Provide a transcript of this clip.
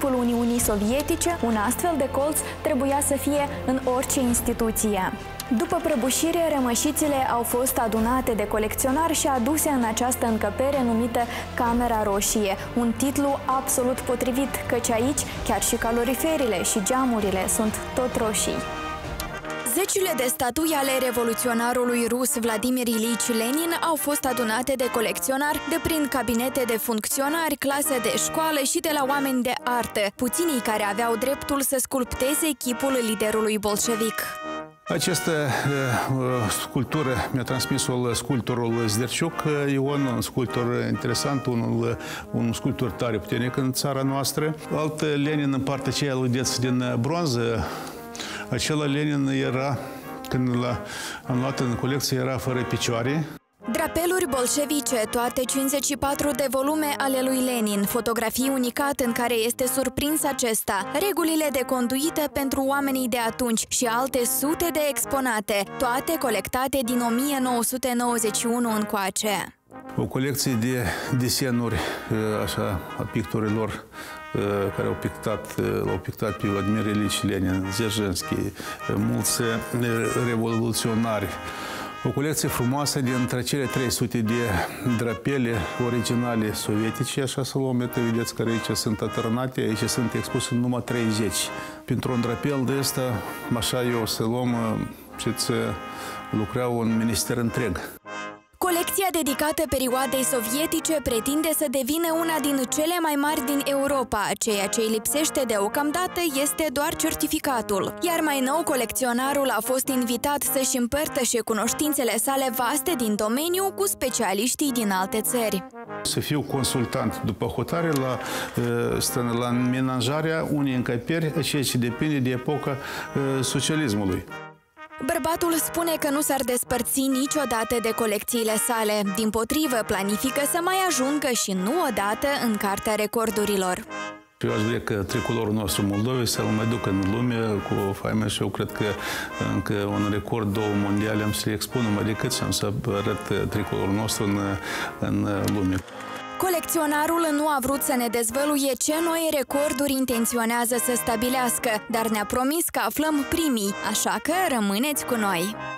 timpul Uniunii Sovietice, un astfel de colț trebuia să fie în orice instituție. După prăbușire, rămășițile au fost adunate de colecționari și aduse în această încăpere numită Camera Roșie, un titlu absolut potrivit, căci aici chiar și caloriferile și geamurile sunt tot roșii. Zecile de statui ale revoluționarului rus Vladimir Ilici-Lenin au fost adunate de colecționari de prin cabinete de funcționari, clase de școală și de la oameni de artă, puținii care aveau dreptul să sculpteze chipul liderului bolșevic. Această sculptură mi-a transmis-o sculptorul Zderciuc, un sculptor interesant, un sculptor tare puternic în țara noastră. Alt Lenin în partea aceea ludeț din bronză, acela Lenin era, când l-am luat în colecție, era fără picioare. Drapeluri bolșevice, toate 54 de volume ale lui Lenin, fotografii unicate în care este surprins acesta, regulile de conduită pentru oamenii de atunci și alte sute de exponate, toate colectate din 1991 încoace. O colecție de desenuri, așa, a pictorilor care l-au pictat pe Vladimir Ilici-Lenin, Zerjanski, mulți revoluționari. O colecție frumoasă dintre cele 300 de drapele originale sovietice, așa să luăm, iată, vedeți că aici sunt alternate, aici sunt expuse numai 30. Pentru un drapel de ăsta, așa eu să luăm, știți, lucrau un minister întreg. Colecția dedicată perioadei sovietice pretinde să devină una din cele mai mari din Europa. Ceea ce îi lipsește deocamdată este doar certificatul. Iar mai nou, colecționarul a fost invitat să-și împărtășească cunoștințele sale vaste din domeniu cu specialiștii din alte țări. Să fiu consultant după hotare la menajarea unei încăperi, ceea ce depinde de epoca socialismului. Bărbatul spune că nu s-ar despărți niciodată de colecțiile sale. Dimpotrivă, planifică să mai ajungă și nu odată în Cartea Recordurilor. Eu aș vrea că tricolorul nostru Moldovei să-l mai ducă în lume cu faimă și eu cred că încă un record, 2 mondiale am să-l expunem, mai decât și am să arăt tricolorul nostru în lume. Colecționarul nu a vrut să ne dezvăluie ce noi recorduri intenționează să stabilească, dar ne-a promis că aflăm primii, așa că rămâneți cu noi!